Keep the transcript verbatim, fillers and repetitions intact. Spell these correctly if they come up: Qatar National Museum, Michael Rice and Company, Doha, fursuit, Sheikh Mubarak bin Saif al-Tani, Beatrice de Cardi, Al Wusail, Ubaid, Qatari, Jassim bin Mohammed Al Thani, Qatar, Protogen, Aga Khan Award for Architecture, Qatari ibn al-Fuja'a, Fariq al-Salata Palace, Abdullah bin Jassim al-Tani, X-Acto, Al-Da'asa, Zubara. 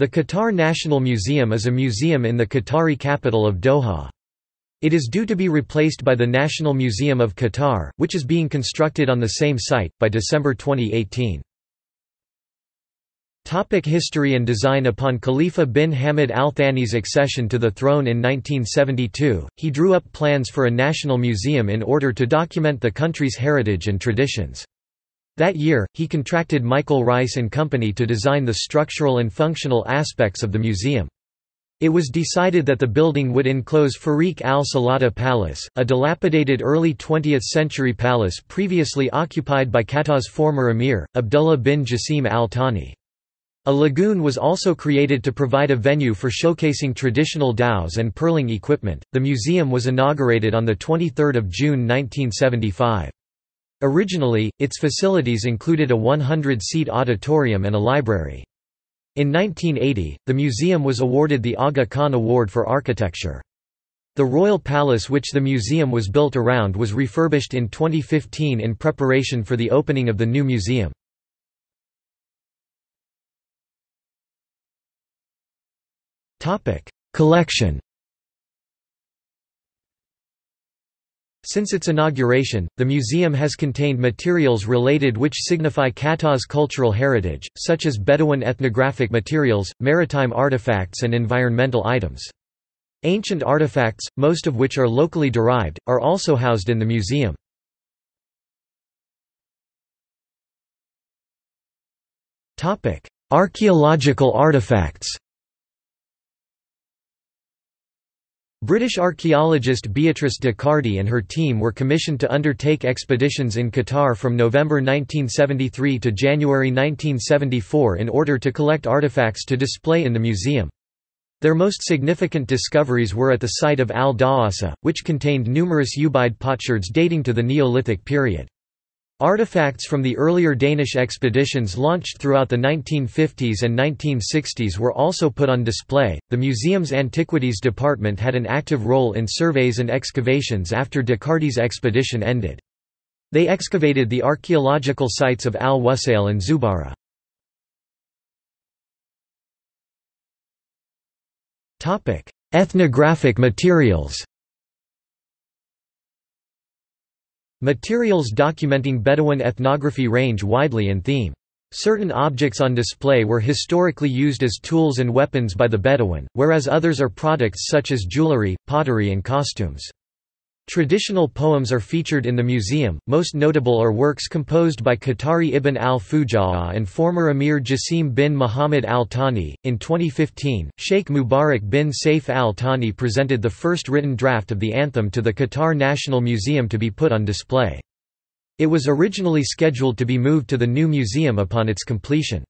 The Qatar National Museum is a museum in the Qatari capital of Doha. It is due to be replaced by the National Museum of Qatar, which is being constructed on the same site, by December twenty eighteen. History and design. Upon Khalifa bin Hamad Al Thani's accession to the throne in nineteen seventy-two, he drew up plans for a national museum in order to document the country's heritage and traditions. That year, he contracted Michael Rice and Company to design the structural and functional aspects of the museum. It was decided that the building would enclose Fariq al-Salata Palace, a dilapidated early twentieth century palace previously occupied by Qatar's former emir, Abdullah bin Jassim al-Tani. A lagoon was also created to provide a venue for showcasing traditional dhows and pearling equipment. The museum was inaugurated on the twenty-third of June nineteen seventy-five. Originally, its facilities included a one hundred seat auditorium and a library. In nineteen eighty, the museum was awarded the Aga Khan Award for Architecture. The Royal Palace, which the museum was built around, was refurbished in twenty fifteen in preparation for the opening of the new museum. Collection. Since its inauguration, the museum has contained materials related which signify Qatar's cultural heritage, such as Bedouin ethnographic materials, maritime artifacts and environmental items. Ancient artifacts, most of which are locally derived, are also housed in the museum. Archaeological artifacts. British archaeologist Beatrice de Cardi and her team were commissioned to undertake expeditions in Qatar from November nineteen seventy-three to January nineteen seventy-four in order to collect artifacts to display in the museum. Their most significant discoveries were at the site of Al-Da'asa, which contained numerous Ubaid potsherds dating to the Neolithic period. Artifacts from the earlier Danish expeditions launched throughout the nineteen fifties and nineteen sixties were also put on display. The museum's antiquities department had an active role in surveys and excavations after de Cardi's expedition ended. They excavated the archaeological sites of Al Wusail and Zubara. Topic: Ethnographic materials. Materials documenting Bedouin ethnography range widely in theme. Certain objects on display were historically used as tools and weapons by the Bedouin, whereas others are products such as jewelry, pottery and costumes. Traditional poems are featured in the museum, most notable are works composed by Qatari ibn al-Fuja'a and former emir Jassim bin Mohammed Al Thani. In twenty fifteen, Sheikh Mubarak bin Saif al-Tani presented the first written draft of the anthem to the Qatar National Museum to be put on display. It was originally scheduled to be moved to the new museum upon its completion.